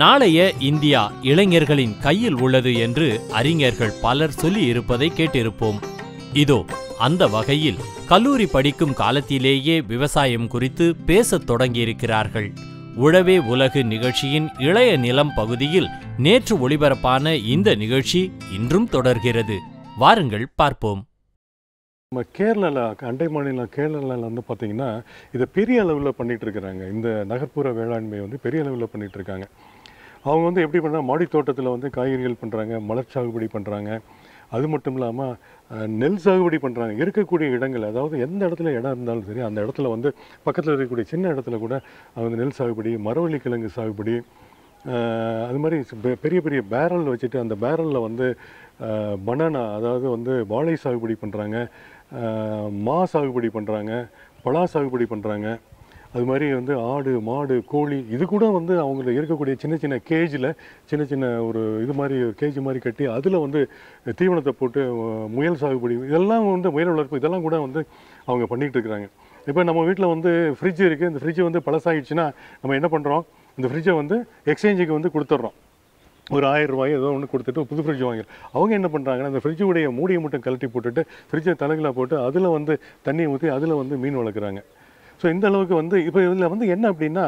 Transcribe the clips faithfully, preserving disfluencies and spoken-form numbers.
நாளைய இந்தியா இளைஞர்களின் கையில் உள்ளது என்று அறிஞர்கள் பலர் சொல்லி இருப்பதை கேட்டிருப்போம். இதோ அந்த வகையில் கல்லூரி படிக்கும் காலத்திலேயே விவசாயம் குறித்து பேசத் தொடங்கியிருக்கிறார்கள். உழவே உலகு நிகழ்ச்சியின் இளைய நிலம் பகுதியில் நேற்று ஒளிபரப்பான இந்த நிகழ்ச்சி இன்றும் தொடர்கிறது. வாருங்கள் பார்ப்போம். நம்ம கேரளாவில், அண்டை மாநிலம் கேரளாவில் வந்து பார்த்திங்கன்னா இதை பெரிய அளவில் பண்ணிகிட்ருக்கிறாங்க. இந்த நகர்ப்புற வேளாண்மை வந்து பெரிய அளவில் பண்ணிகிட்ருக்காங்க. அவங்க வந்து எப்படி பண்ணுறாங்க, மாடி தோட்டத்தில் வந்து காய்கறிகள் பண்ணுறாங்க, மலர் சாகுபடி பண்ணுறாங்க. அது மட்டும் இல்லாமல் நெல் சாகுபடி பண்ணுறாங்க. இருக்கக்கூடிய இடங்கள், அதாவது எந்த இடத்துல இடம் இருந்தாலும் சரி, அந்த இடத்துல வந்து பக்கத்தில் இருக்கக்கூடிய சின்ன இடத்துல கூட அவங்க நெல் சாகுபடி, மரவள்ளி கிழங்கு சாகுபடி, அது மாதிரி பெரிய பெரிய பேரல் வச்சுட்டு அந்த பேரலில் வந்து பனானா, அதாவது வந்து வாழை சாகுபடி பண்ணுறாங்க, மா சாகுபடி பண்ணுறாங்க, பலா சாகுபடி பண்ணுறாங்க. அது மாதிரி வந்து ஆடு, மாடு, கோழி இது கூட வந்து அவங்கள இருக்கக்கூடிய சின்ன சின்ன கேஜில், சின்ன சின்ன ஒரு இது மாதிரி கேஜி மாதிரி கட்டி அதில் வந்து தீவனத்தை போட்டு முயல் சாகுபடி, இதெல்லாம் வந்து முயல் வளர்ப்பு, இதெல்லாம் கூட வந்து அவங்க பண்ணிகிட்டு இருக்கிறாங்க. இப்போ நம்ம வீட்டில் வந்து ஃப்ரிட்ஜ் இருக்குது. இந்த ஃப்ரிட்ஜ் வந்து பழசாகிடுச்சுன்னா நம்ம என்ன பண்ணுறோம், இந்த ஃப்ரிட்ஜை வந்து எக்ஸ்சேஞ்சுக்கு வந்து கொடுத்துட்றோம். ஒரு ஆயிரம் ரூபாய் ஏதோ ஒன்று கொடுத்துட்டு புது ஃப்ரிட்ஜ் வாங்கிடும். அவங்க என்ன பண்ணுறாங்கன்னா, அந்த ஃப்ரிட்ஜுடைய மூடியை மட்டும் கழட்டி போட்டுட்டு ஃப்ரிட்ஜை தலைகளாக போட்டு அதில் வந்து தண்ணியை ஊற்றி அதில் வந்து மீன் வளர்க்குறாங்க. ஸோ இந்த அளவுக்கு வந்து இப்போ இதில் வந்து என்ன அப்படின்னா,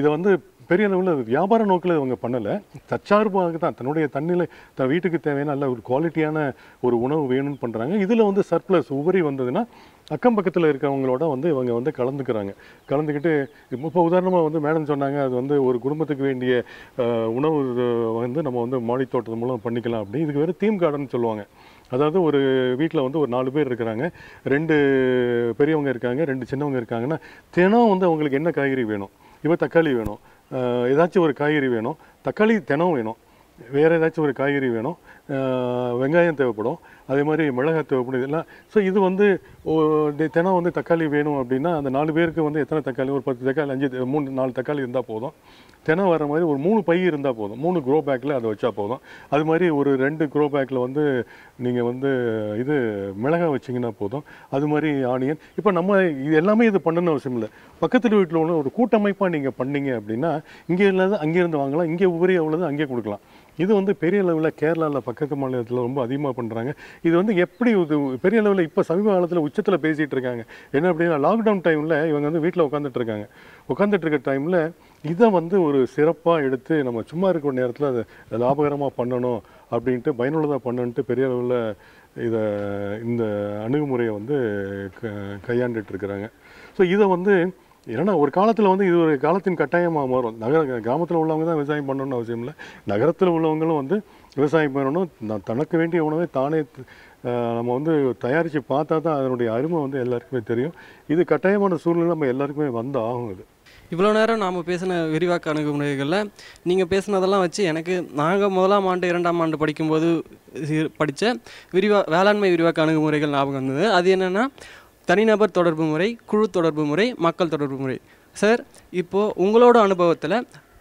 இதை வந்து பெரிய அளவில் வியாபார நோக்கில் அவங்க பண்ணலை, தற்சார்பாக தான் தன்னுடைய தண்ணியில் த வீட்டுக்கு தேவையான நல்ல ஒரு குவாலிட்டியான ஒரு உணவு வேணும்னு பண்ணுறாங்க. இதில் வந்து சர்ப்ளஸ் உபரி வந்ததுன்னா அக்கம் பக்கத்தில் இருக்கிறவங்களோட வந்து இவங்க வந்து கலந்துக்கிறாங்க. கலந்துக்கிட்டு இப்போ உதாரணமாக வந்து மேடம் சொன்னாங்க, அது வந்து ஒரு குடும்பத்துக்கு வேண்டிய உணவு வந்து நம்ம வந்து மாடித்தோட்டத்து மூலம் பண்ணிக்கலாம் அப்படின்னு. இதுக்கு வேறு தீம் கார்டன் சொல்லுவாங்க. அதாவது ஒரு வீட்டில் வந்து ஒரு நாலு பேர் இருக்கிறாங்க, ரெண்டு பெரியவங்க இருக்காங்க, ரெண்டு சின்னவங்க இருக்காங்கன்னா தினம் வந்து அவங்களுக்கு என்ன காய்கறி வேணும், இப்போ தக்காளி வேணும், ஏதாச்சும் ஒரு காய்கறி வேணும், தக்காளி தினம் வேணும், வேறு ஏதாச்சும் ஒரு காய்கறி வேணும், வெங்காயம் தேவைப்படும், அதே மாதிரி மிளகாய் தேவைப்படும், இதெல்லாம். ஸோ இது வந்து தினம் வந்து தக்காளி வேணும் அப்படின்னா அந்த நாலு பேருக்கு வந்து எத்தனை தக்காளி, ஒரு பத்து தக்காளி, அஞ்சு மூணு நாலு தக்காளி இருந்தால் போதும். தினம் வர மாதிரி ஒரு மூணு பை இருந்தால் போதும், மூணு க்ரோ பேக்கில் அதை வச்சா போதும். அது மாதிரி ஒரு ரெண்டு க்ரோ பேக்கில் வந்து நீங்கள் வந்து இது மிளகாய் வச்சிங்கன்னா போதும். அது மாதிரி ஆனியன். இப்போ நம்ம இது எல்லாமே இது பண்ணணும்னு அவசியம் இல்லை. பக்கத்தில் வீட்டில் ஒன்று ஒரு கூட்டமைப்பாக நீங்கள் பண்ணிங்க அப்படின்னா இங்கே இல்லாத அங்கேருந்து வாங்கலாம், இங்கே உபரி அவ்வளோது அங்கே கொடுக்கலாம். இது வந்து பெரிய அளவில் கேரளாவில் பக்கத்து மாநிலத்தில் ரொம்ப அதிகமாக பண்ணுறாங்க. இது வந்து எப்படி இது பெரிய அளவில் இப்போ சமீப காலத்தில் உச்சத்தில் பேசிகிட்டு இருக்காங்க. என்ன அப்படின்னா, லாக்டவுன் டைமில் இவங்க வந்து வீட்டில் உட்காந்துட்டு இருக்காங்க. உட்காந்துட்டு இருக்க டைமில் இதை வந்து ஒரு சிறப்பாக எடுத்து நம்ம சும்மா இருக்கிற நேரத்தில் அதை லாபகரமாக பண்ணணும் அப்படின்ட்டு, பயனுள்ளதாக பண்ணணுன்ட்டு பெரிய அளவில் இதை இந்த அணுகுமுறையை வந்து கையாண்டுட்டு இருக்கிறாங்க. ஸோ இதை வந்து ஏன்னா ஒரு காலத்தில் வந்து இது ஒரு காலத்தின் கட்டாயமாக மாறும். நகர கிராமத்தில் உள்ளவங்க தான் விவசாயம் பண்ணணும்னு அவசியம் இல்லை, நகரத்தில் உள்ளவங்களும் வந்து விவசாயம் பண்ணணும். தனக்கு வேண்டிய உணவை தானே நம்ம வந்து தயாரித்து பார்த்தா தான் அதனுடைய அருமை வந்து எல்லாருக்குமே தெரியும். இது கட்டாயமான சூழ்நிலை நம்ம எல்லாருக்குமே வந்து ஆகும். இது இவ்வளோ நேரம் நாம் பேசின விரிவாக்க அணுகுமுறைகளில் நீங்கள் பேசினதெல்லாம் வச்சு எனக்கு நாங்கள் முதலாம் ஆண்டு இரண்டாம் ஆண்டு படிக்கும்போது படித்த விரிவா வேளாண்மை விரிவாக்க அணுகுமுறைகள் ஞாபகம் வந்தது. அது என்னென்னா, தனிநபர் தொடர்பு முறை, குழு தொடர்பு முறை, மக்கள் தொடர்பு முறை. சார், இப்போது உங்களோட அனுபவத்தில்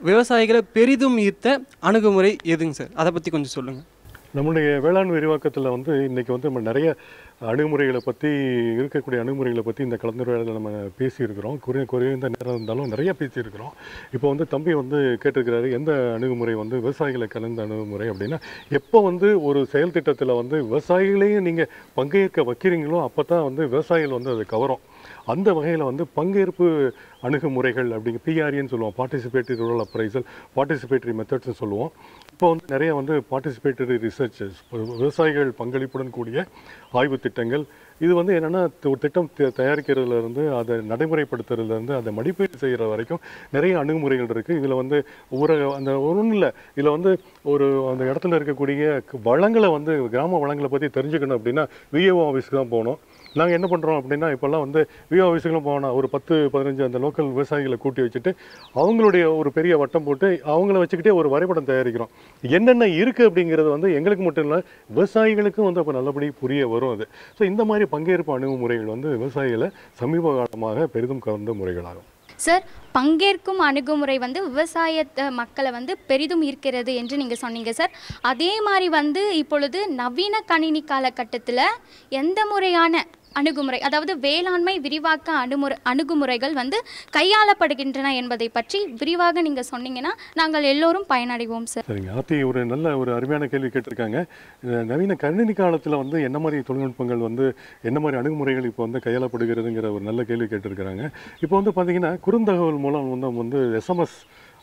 விவசாயிகளை பெரிதும் ஈர்த்த அணுகுமுறை எதுங்க சார்? அதை பற்றி கொஞ்சம் சொல்லுங்கள். நம்முடைய வேளாண் விரிவாக்கத்தில் வந்து இன்றைக்கி வந்து நம்ம நிறைய அணுகுமுறைகளை பற்றி, இருக்கக்கூடிய அணுகுமுறைகளை பற்றி இந்த கலந்துரையாடலில் நம்ம பேசியிருக்கிறோம். குறை குறைந்த நேரம் இருந்தாலும் நிறையா பேசியிருக்கிறோம். இப்போ வந்து தம்பி வந்து கேட்டிருக்கிறாரு, எந்த அணுகுமுறை வந்து விவசாயிகளை கலந்த அணுகுமுறை அப்படின்னா, எப்போ வந்து ஒரு செயல் திட்டத்தில் வந்து விவசாயிகளையும் நீங்கள் பங்கேற்க வைக்கிறீங்களோ அப்போ தான் வந்து விவசாயிகள் வந்து அது கவரும். அந்த வகையில் வந்து பங்கேற்பு அணுகுமுறைகள் அப்படிங்க பிஆர்ஏன்னு சொல்லுவோம், பார்ட்டிசிபேட்டரி ரூரல் அப்ரைசல், பார்ட்டிசிபேட்டரி மெத்தட்ஸ்ன்னு சொல்லுவோம். இப்போ வந்து நிறைய வந்து பார்ட்டிசிபேட்டரி ரிசர்ச்சஸ், விவசாயிகள் பங்களிப்புடன் கூடிய ஆய்வு திட்டங்கள். இது வந்து என்னென்னா, ஒரு திட்டம் தயாரிக்கிறதுலேருந்து அதை நடைமுறைப்படுத்துறதுலேருந்து அதை மதிப்பீடு செய்கிற வரைக்கும் நிறைய அணுகுமுறைகள் இருக்குது. இதில் வந்து ஊர அந்த ஒன்றும் இல்லை, இதில் வந்து ஒரு அந்த இடத்துல இருக்கக்கூடிய வளங்களை வந்து கிராம வளங்களை பற்றி தெரிஞ்சுக்கணும் அப்படின்னா விஏஓ ஆஃபீஸ்க்கு தான் போகணும். நாங்கள் என்ன பண்ணுறோம் அப்படின்னா, இப்போல்லாம் வந்து விஏஓ ஆஃபீஸுக்குலாம் போனால் ஒரு பத்து பதினஞ்சு அந்த லோக்கல் விவசாயிகளை கூட்டி வச்சுட்டு அவங்களுடைய ஒரு பெரிய வட்டம் போட்டு அவங்கள வச்சுக்கிட்டே ஒரு வரைபடம் தயாரிக்கிறோம். என்னென்ன இருக்குது அப்படிங்கிறது வந்து எங்களுக்கு மட்டும் இல்லை, விவசாயிகளுக்கும் வந்து அப்போ நல்லபடி புரிய வரும் அது. ஸோ இந்த மாதிரி பங்கேற்பு அணுகுமுறைகள் வந்து விவசாயிகளை சமீப காலமாக பெரிதும் கவர்ந்த முறைகளாகும். சார், பங்கேற்கும் அணுகுமுறை வந்து விவசாயத்தை மக்களை வந்து பெரிதும் ஈர்க்கிறது என்று நீங்கள் சொன்னீங்க சார். அதே மாதிரி வந்து இப்பொழுது நவீன கணினி காலகட்டத்தில் எந்த முறையான அணுகுமுறை அதாவது வேளாண்மை விரிவாக்க அணுகுமுறை அணுகுமுறைகள் வந்து கையாளப்படுகின்றன என்பதை பற்றி விரிவாக நீங்க சொன்னீங்கனா நாங்கள் எல்லாரும் பயனடைவோம் சார். சரிங்க. ஆதி ஒரு நல்ல ஒரு அருமையான கேள்வி கேட்டிருக்காங்க. நவீன கணினி காலத்துல வந்து என்ன மாதிரி தொழில்நுட்பங்கள் வந்து என்ன மாதிரி அணுகுமுறைகள் இப்போ வந்து கையாளப்படுகிறதுங்கற ஒரு நல்ல கேள்வி கேட்டிருக்காங்க. இப்போ வந்து பாத்தீங்கன்னா குறுந்தகவல் மூலம் வந்து வந்து எஸ்எம்எஸ்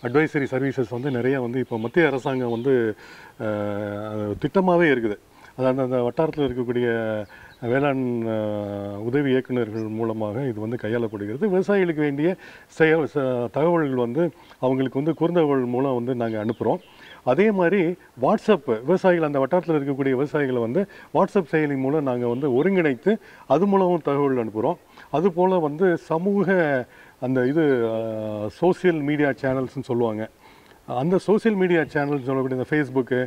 அட்வைசரி சர்வீசஸ் வந்து நிறைய வந்து இப்போ மத்திய அரசாங்கம் வந்து திட்டமாவே இருக்குது. அதாவது அந்த வட்டாரத்தில் இருக்கக்கூடிய வேளாண் உதவி இயக்குநர்கள் மூலமாக இது வந்து கையாளப்படுகிறது. விவசாயிகளுக்கு வேண்டிய செயல் தகவல்கள் வந்து அவங்களுக்கு வந்து குறுந்தகவல் மூலம் வந்து நாங்கள் அனுப்புகிறோம். அதே மாதிரி வாட்ஸ்அப் விவசாயிகள் அந்த வட்டாரத்தில் இருக்கக்கூடிய விவசாயிகளை வந்து வாட்ஸ்அப் செயலி மூலம் நாங்கள் வந்து ஒருங்கிணைத்து அது மூலமும் தகவல் அனுப்புகிறோம். அதுபோல் வந்து சமூக அந்த இது சோசியல் மீடியா சேனல்ஸ்னு சொல்லுவாங்க, அந்த சோசியல் மீடியா சேனல்ஸ் சொல்லக்கூடிய இந்த ஃபேஸ்புக்கு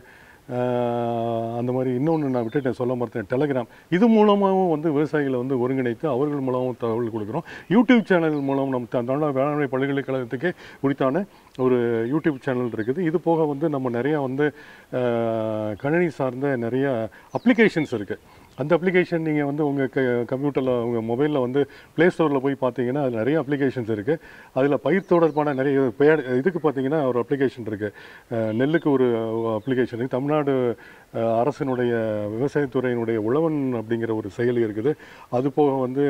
அந்த மாதிரி இன்னொன்று நான் விட்டுட்டேன் சொல்ல மறுத்தேன் டெலகிராம், இது மூலமாகவும் வந்து விவசாயிகளை வந்து ஒருங்கிணைத்து அவர்கள் மூலமாகவும் தகவல் கொடுக்குறோம். யூடியூப் சேனல் மூலம் நம்ம தமிழ்நாடு வேளாண்மை பல்கலைக்கழகத்துக்கு குறித்தான ஒரு யூடியூப் சேனல் இருக்குது. இது போக வந்து நம்ம நிறையா வந்து கணினி சார்ந்த நிறையா அப்ளிகேஷன்ஸ் இருக்குது. அந்த அப்ளிகேஷன் நீங்கள் வந்து உங்கள் க கம்ப்யூட்டரில் உங்கள் மொபைலில் வந்து ப்ளே ஸ்டோரில் போய் பார்த்தீங்கன்னா அதில் நிறைய அப்ளிகேஷன்ஸ் இருக்குது. அதில் பயிர் தொடர்பான நிறைய பெயர் இதுக்கு பார்த்தீங்கன்னா ஒரு அப்ளிகேஷன் இருக்குது, நெல்லுக்கு ஒரு அப்ளிகேஷன் இருக்குது, தமிழ்நாடு அரசினுடைய விவசாயத்துறையினுடைய உழவன் அப்படிங்கிற ஒரு செயலி இருக்குது. அது போக வந்து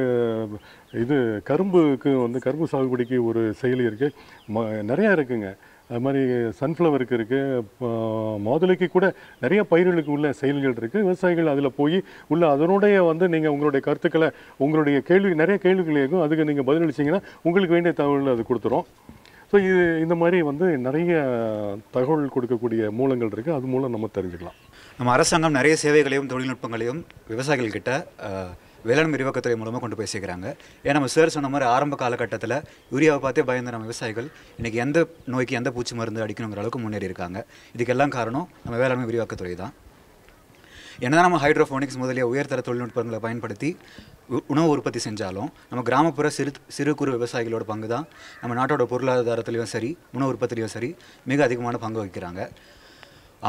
இது கரும்புக்கு வந்து கரும்பு சாகுபடிக்கு ஒரு செயலி இருக்குது. ம நிறையா இருக்குங்க. அது மாதிரி சன்ஃப்ளவருக்கு இருக்குது, மாதுளைக்கு கூட நிறைய பயிர்களுக்கு உள்ள செயல்கள் இருக்குது. விவசாயிகள் அதில் போய் உள்ள அதனுடைய வந்து நீங்கள் உங்களுடைய கருத்துக்களை உங்களுடைய கேள்வி நிறைய கேள்விகள் இருக்கும், அதுக்கு நீங்கள் பதிலளிச்சிங்கன்னா உங்களுக்கு வேண்டிய தகவல் அது கொடுத்துரும். ஸோ இது இந்த மாதிரி வந்து நிறைய தகவல் கொடுக்கக்கூடிய மூலங்கள் இருக்குது, அது மூலம் நம்ம தெரிஞ்சுக்கலாம். நம்ம அரசாங்கம் நிறைய சேவைகளையும் தொழில்நுட்பங்களையும் விவசாயிகள்கிட்ட வேளாண் விரிவாக்கத்துறை மூலமாக கொண்டு போய் சேர்க்குறாங்க. ஏன்னா நம்ம சார் சொன்ன மாதிரி ஆரம்ப காலகட்டத்தில் யூரியாவை பார்த்தே பயந்து நம்ம விவசாயிகள் இன்றைக்கி எந்த நோய்க்கு எந்த பூச்சி மருந்து அடிக்கணுங்கிற அளவுக்கு முன்னேறி இருக்காங்க. இதுக்கெல்லாம் காரணம் நம்ம வேளாண்மை விரிவாக்கத்துறை தான். ஏன்னா நம்ம ஹைட்ரோஃபோனிக்ஸ் முதலிய உயர்தர தொழில்நுட்பங்களை பயன்படுத்தி உணவு உற்பத்தி செஞ்சாலும் நம்ம கிராமப்புற சிறு சிறு குறு விவசாயிகளோட பங்கு தான் நம்ம நாட்டோட பொருளாதாரத்துலேயும் சரி உணவு உற்பத்திலையும் சரி மிக அதிகமான பங்கு வகிக்கிறாங்க.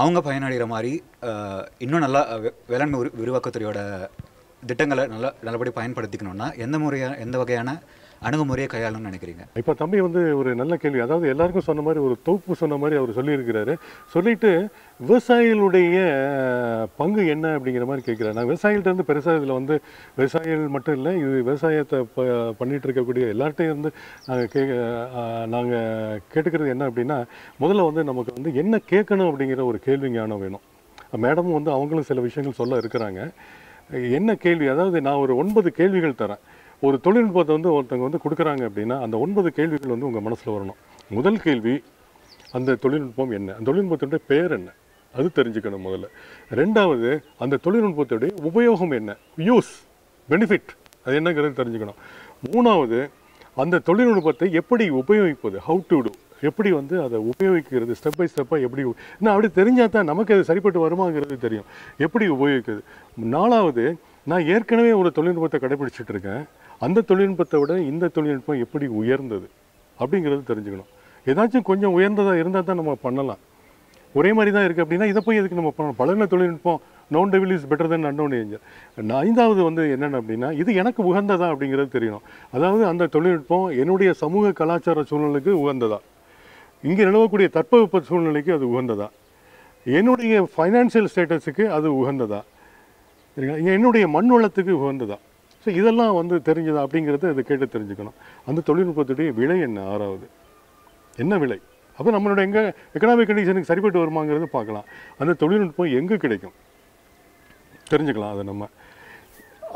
அவங்க பயனடைகிற மாதிரி இன்னும் நல்லா வேளாண்மை விரிவாக்கத்துறையோட திட்டங்களை நல்லா நல்லபடி பயன்படுத்திக்கணும்னா எந்த முறையாக எந்த வகையான அணுகுமுறையை கையாளணும்னு நினைக்கிறீங்க? இப்போ தம்பி வந்து ஒரு நல்ல கேள்வி, அதாவது எல்லாருக்கும் சொன்ன மாதிரி ஒரு தொகுப்பு சொன்ன மாதிரி அவர் சொல்லியிருக்கிறாரு. சொல்லிட்டு விவசாயிகளுடைய பங்கு என்ன அப்படிங்கிற மாதிரி கேட்குறாரு. நான் விவசாயிகிட்ட இருந்து பெருசாக இதில் வந்து விவசாயிகள் மட்டும் இல்லை, இது விவசாயத்தை ப பண்ணிகிட்டு இருக்கக்கூடிய எல்லார்ட்டையும் இருந்து நாங்கள் கே நாங்கள் கேட்டுக்கிறது என்ன அப்படின்னா, முதல்ல வந்து நமக்கு வந்து என்ன கேட்கணும் அப்படிங்கிற ஒரு கேள்வி ஞானம் வேணும். மேடமும் வந்து அவங்களும் சில விஷயங்கள் சொல்ல இருக்கிறாங்க. என்ன கேள்வி, அதாவது நான் ஒரு ஒன்பது கேள்விகள் தரேன். ஒரு தொழில்நுட்பத்தை வந்து ஒருத்தவங்க வந்து கொடுக்குறாங்க அப்படின்னா அந்த ஒன்பது கேள்விகள் வந்து உங்கள் மனசில் வரணும். முதல் கேள்வி, அந்த தொழில்நுட்பம் என்ன, அந்த தொழில்நுட்பத்தினுடைய பெயர் என்ன, அது தெரிஞ்சுக்கணும் முதல்ல. ரெண்டாவது, அந்த தொழில்நுட்பத்துடைய உபயோகம் என்ன, யூஸ் பெனிஃபிட் அது என்னங்கிறது தெரிஞ்சுக்கணும். மூணாவது, அந்த தொழில்நுட்பத்தை எப்படி உபயோகிப்பது, ஹவு டு டூ, எப்படி வந்து அதை உபயோகிக்கிறது, ஸ்டெப் பை ஸ்டெப்பாக எப்படி, நான் அப்படி தெரிஞ்சால் தான் நமக்கு அது சரிப்பட்டு வருமாங்கிறது தெரியும், எப்படி உபயோகிக்கிறது. நாலாவது, நான் ஏற்கனவே ஒரு தொழில்நுட்பத்தை கடைபிடிச்சிட்டு இருக்கேன், அந்த தொழில்நுட்பத்தை விட இந்த தொழில்நுட்பம் எப்படி உயர்ந்தது அப்படிங்கிறது தெரிஞ்சுக்கணும். ஏதாச்சும் கொஞ்சம் உயர்ந்ததாக இருந்தால் தான் நம்ம பண்ணலாம். ஒரே மாதிரி தான் இருக்குது அப்படின்னா இதை போய் எதுக்கு நம்ம பண்ணணும். பழன தொழில்நுட்பம் known devil is better than unknown angel. ஐந்தாவது வந்து என்னென்ன அப்படின்னா இது எனக்கு உகந்ததா அப்படிங்கிறது தெரியணும். அதாவது அந்த தொழில்நுட்பம் என்னுடைய சமூக கலாச்சார சூழ்நிலைக்கு உகந்ததா, இங்கே நிலவக்கூடிய தட்பவெப்ப சூழ்நிலைக்கு அது உகந்ததா, என்னுடைய ஃபைனான்சியல் ஸ்டேட்டஸுக்கு அது உகந்ததா, என்னுடைய மண் வளத்துக்கு உகந்ததா, ஸோ இதெல்லாம் வந்து தெரிஞ்சதா அப்படிங்கிறத அதை கேட்டு தெரிஞ்சுக்கணும். அந்த தொழில்நுட்பத்துடைய விலை என்ன, ஆறாவது என்ன விலை, அப்போ நம்மளோட எங்கே எக்கனாமிக் கண்டிஷனுக்கு சரிப்பட்டு வருமாங்கிறது பார்க்கலாம். அந்த தொழில்நுட்பம் எங்கே கிடைக்கும் தெரிஞ்சுக்கலாம் அதை நம்ம.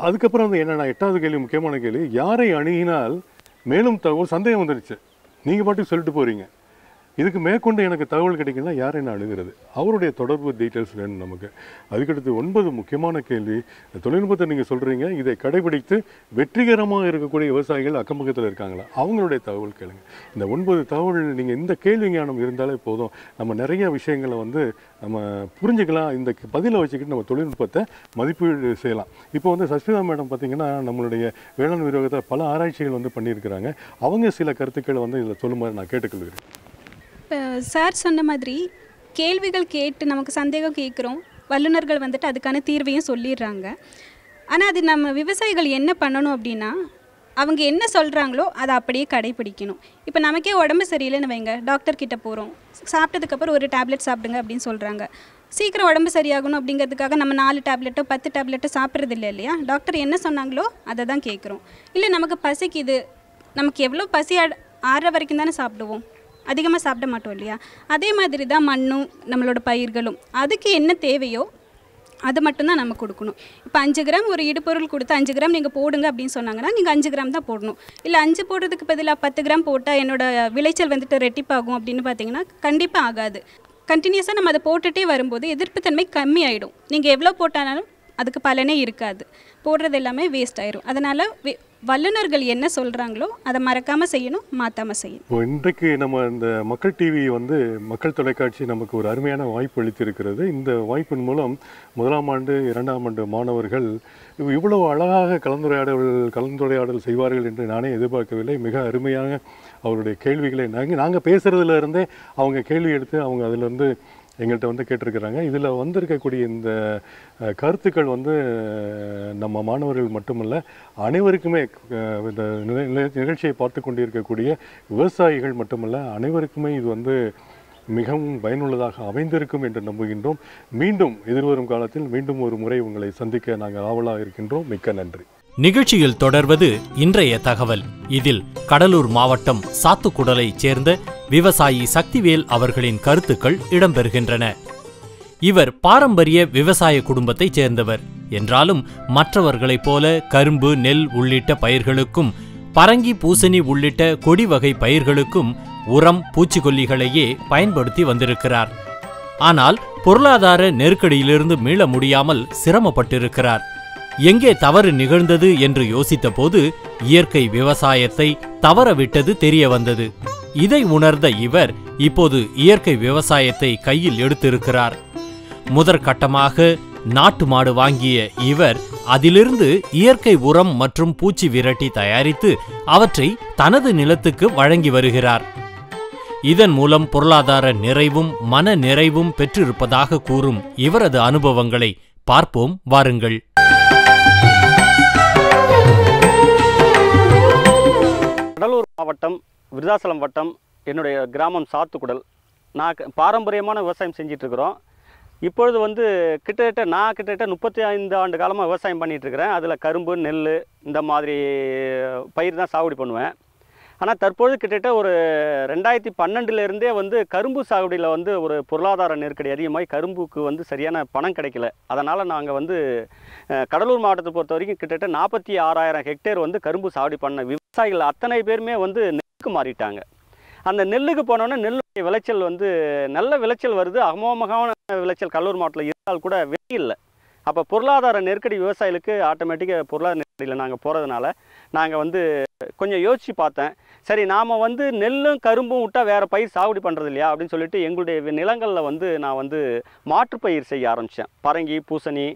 அதுக்கப்புறம் வந்து என்னென்னா எட்டாவது கேள்வி முக்கியமான கேள்வி, யாரை அணுகினால் மேலும் தகவல், சந்தேகம் வந்துடுச்சு நீங்கள் பாட்டுக்கு சொல்லிட்டு போகிறீங்க, இதுக்கு மேற்கொண்டு எனக்கு தகவல் கிடைக்குன்னா யார் என்ன அணுகிறது, அவருடைய தொடர்பு டீட்டெயில்ஸ் வேணும் நமக்கு. அதுக்கடுத்து ஒன்பது முக்கியமான கேள்வி, தொழில்நுட்பத்தை நீங்கள் சொல்கிறீங்க, இதை கடைபிடித்து வெற்றிகரமாக இருக்கக்கூடிய விவசாயிகள் அக்கம் பக்கத்தில் இருக்காங்களா, அவங்களுடைய தகவல் கேளுங்க. இந்த ஒன்பது தகவல் நீங்கள் இந்த கேள்வி ஞானம் இருந்தாலே போதும், நம்ம நிறைய விஷயங்களை வந்து நம்ம புரிஞ்சுக்கலாம். இந்த பதிலை வச்சுக்கிட்டு நம்ம தொழில்நுட்பத்தை மதிப்பீடு செய்யலாம். இப்போ வந்து சஸ்மிதா மேடம் பார்த்திங்கன்னா நம்மளுடைய வேளாண் விரிவாக்கத்தில் பல ஆராய்ச்சிகள் வந்து பண்ணியிருக்கிறாங்க. அவங்க சில கருத்துக்களை வந்து இதில் சொல்லுமாதிரி நான் கேட்டுக்கொள்கிறேன். இப்போ சார் சொன்ன மாதிரி கேள்விகள் கேட்டு நமக்கு சந்தேகம் கேட்குறோம், வல்லுநர்கள் வந்துட்டு அதுக்கான தீர்வையும் சொல்லிடுறாங்க. ஆனால் அது நம்ம விவசாயிகள் என்ன பண்ணணும் அப்படின்னா அவங்க என்ன சொல்கிறாங்களோ அதை அப்படியே கடைப்பிடிக்கணும். இப்போ நமக்கே உடம்பு சரியில்லைன்னு வைங்க, டாக்டர்கிட்ட போகிறோம், சாப்பிட்டதுக்கப்புறம் ஒரு டேப்லெட் சாப்பிடுங்க அப்படின்னு சொல்கிறாங்க. சீக்கிரம் உடம்பு சரியாகணும் அப்படிங்கிறதுக்காக நம்ம நாலு டேப்லெட்டோ பத்து டேப்லெட்டோ சாப்பிட்றது இல்லை இல்லையா? டாக்டர் என்ன சொன்னாங்களோ அதை தான் கேட்குறோம். இல்லை நமக்கு பசிக்குது, நமக்கு எவ்வளோ பசி ஆறுற வரைக்கும் தானே சாப்பிடுவோம், அதிகமாக சாப்பிட மாட்டோம் இல்லையா? அதே மாதிரி தான் மண்ணும் நம்மளோட பயிர்களும் அதுக்கு என்ன தேவையோ அது மட்டும்தான் நம்ம கொடுக்கணும். இப்போ அஞ்சு கிராம் ஒரு இடுபொருள் கொடுத்து அஞ்சு கிராம் நீங்கள் போடுங்க அப்படின்னு சொன்னாங்கன்னா நீங்கள் அஞ்சு கிராம் தான் போடணும். இல்லை அஞ்சு போடுறதுக்கு பதிலாக பத்து கிராம் போட்டால் என்னோடய விளைச்சல் வந்துட்டு ரெட்டிப்பாகும் அப்படின்னு பார்த்தீங்கன்னா கண்டிப்பாக ஆகாது. கண்டினியூஸாக நம்ம அதை போட்டுகிட்டே வரும்போது எதிர்ப்புத்தன்மை கம்மி ஆகிடும். நீங்கள் எவ்வளோ போட்டாலும் அதுக்கு பலனே இருக்காது, போடுறது எல்லாமே வேஸ்ட் ஆயிடும். அதனால் வல்லுநர்கள் என்ன சொல்கிறாங்களோ அதை மறக்காமல் செய்யணும், மாற்றாமல் செய்யணும். இன்றைக்கு நம்ம இந்த மக்கள் டிவி வந்து மக்கள் தொலைக்காட்சி நமக்கு ஒரு அருமையான வாய்ப்பு அளித்திருக்கிறது. இந்த வாய்ப்பின் மூலம் முதலாம் ஆண்டு இரண்டாம் ஆண்டு மாணவர்கள் இவ்வளவு அழகாக கலந்துரையாடல் கலந்துரையாடல் செய்வார்கள் என்று நானே எதிர்பார்க்கவில்லை. மிக அருமையாக அவருடைய கேள்விகளை நாங்கள் நாங்கள் பேசுகிறதுலேருந்தே அவங்க கேள்வி எடுத்து அவங்க அதிலிருந்து எங்கள்கிட்ட வந்து கேட்டிருக்கிறாங்க. இதில் வந்திருக்கக்கூடிய இந்த கருத்துக்கள் வந்து நம்ம மாணவர்கள் மட்டுமல்ல அனைவருக்குமே, இந்த நிகழ்ச்சியை பார்த்து கொண்டிருக்கக்கூடிய விவசாயிகள் மட்டுமல்ல அனைவருக்குமே இது வந்து மிகவும் பயனுள்ளதாக அமைந்திருக்கும் என்று நம்புகின்றோம். மீண்டும் எதிர்வரும் காலத்தில் மீண்டும் ஒரு முறை உங்களை சந்திக்க நாங்கள் ஆவலாக இருக்கின்றோம். மிக்க நன்றி. நிகழ்ச்சியில் தொடர்வது இன்றைய தகவல். இதில் கடலூர் மாவட்டம் சாத்துக்குடலை சேர்ந்த விவசாயி சக்திவேல் அவர்களின் கருத்துக்கள் இடம்பெறுகின்றன. இவர் பாரம்பரிய விவசாய குடும்பத்தைச் சேர்ந்தவர் என்றாலும் மற்றவர்களைப் போல கரும்பு, நெல் உள்ளிட்ட பயிர்களுக்கும் பரங்கி, பூசணி உள்ளிட்ட கொடி வகை பயிர்களுக்கும் உரம், பூச்சிக்கொல்லிகளையே பயன்படுத்தி வந்திருக்கிறார். ஆனால் பொருளாதார நெருக்கடியிலிருந்து மீள முடியாமல் சிரமப்பட்டிருக்கிறார். எங்கே தவறு நிகழ்ந்தது என்று யோசித்த போது இயற்கை விவசாயத்தை தவறவிட்டது தெரிய வந்தது. இதை உணர்ந்த இவர் இப்போது இயற்கை விவசாயத்தை கையில் எடுத்திருக்கிறார். முதற்கட்டமாக நாட்டு மாடு வாங்கிய இவர் அதிலிருந்து இயற்கை உரம் மற்றும் பூச்சி விரட்டி தயாரித்து அவற்றை தனது நிலத்துக்கு வழங்கி வருகிறார். இதன் மூலம் பொருளாதார நிறைவும் மன நிறைவும் பெற்றிருப்பதாக கூறும் இவரது அனுபவங்களை பார்ப்போம், வாருங்கள். கடலூர் மாவட்டம் விருதாசலம் வட்டம் என்னுடைய கிராமம் சாத்துக்குடல். நான் பாரம்பரியமான விவசாயம் செஞ்சிட்ருக்குறோம். இப்பொழுது வந்து கிட்டத்தட்ட நான் கிட்டத்தட்ட முப்பத்தி ஐந்து ஆண்டு காலமாக விவசாயம் பண்ணிகிட்ருக்கிறேன். அதில் கரும்பு, நெல் இந்த மாதிரி பயிர் தான் சாகுபடி பண்ணுவேன். ஆனால் தற்பொழுது கிட்டத்தட்ட ஒரு ரெண்டாயிரத்தி பன்னெண்டுலேருந்தே வந்து கரும்பு சாகுபடியில் வந்து ஒரு பொருளாதார நெருக்கடி அதிகமாகி கரும்புக்கு வந்து சரியான பணம் கிடைக்கல. அதனால் நாங்கள் வந்து கடலூர் மாவட்டத்தை பொறுத்த வரைக்கும் கிட்டத்தட்ட நாற்பத்தி ஆறாயிரம் ஹெக்டேர் வந்து கரும்பு சாகுபடி பண்ண விவசாயிகள் அத்தனை பேருமே வந்து நெல்லுக்கு மாறிட்டாங்க. அந்த நெல்லுக்கு போனோன்னா நெல்லுடைய விளைச்சல் வந்து நல்ல விளைச்சல் வருது, அகமோகமான விளைச்சல் கடலூர் மாவட்டத்தில் இருந்தால் கூட வெளியில்லை. அப்போ பொருளாதார நெருக்கடி விவசாயிகளுக்கு ஆட்டோமேட்டிக்காக பொருளாதார நெருக்கடியில் நாங்கள் போகிறதுனால நாங்கள் வந்து கொஞ்சம் யோசித்து பார்த்தேன். சரி, நாம் வந்து நெல்லும் கரும்பும் விட்டால் வேறு பயிர் சாகுபடி பண்ணுறது இல்லையா அப்படின்னு சொல்லிட்டு எங்களுடைய நிலங்களில் வந்து நான் வந்து மாற்றுப்பயிர் செய்ய ஆரம்பித்தேன். பரங்கி, பூசணி,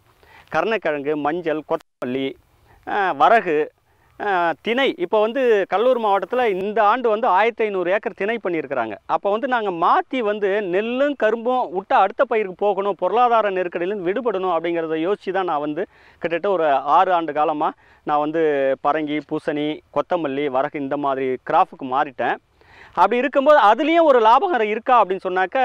கருணக்கிழங்கு, மஞ்சள், கொத்தமல்லி, வரகு, திணை. இப்போ வந்து கடலூர் மாவட்டத்தில் இந்த ஆண்டு வந்து ஆயிரத்தி ஐநூறு ஏக்கர் திணை பண்ணியிருக்கிறாங்க. அப்போ வந்து நாங்கள் மாற்றி வந்து நெல்லும் கரும்பும் விட்டு அடுத்த பயிருக்கு போகணும், பொருளாதார நெருக்கடியிலும் விடுபடணும் அப்படிங்கிறத யோசித்து தான் நான் வந்து கிட்டத்தட்ட ஒரு ஆறு ஆண்டு காலமாக நான் வந்து பரங்கி, பூசணி, கொத்தமல்லி, வரகு இந்த மாதிரி கிராஃபுக்கு மாறிட்டேன். அப்படி இருக்கும்போது அதுலேயும் ஒரு லாபகரம் இருக்கா அப்படின்னு சொன்னாக்க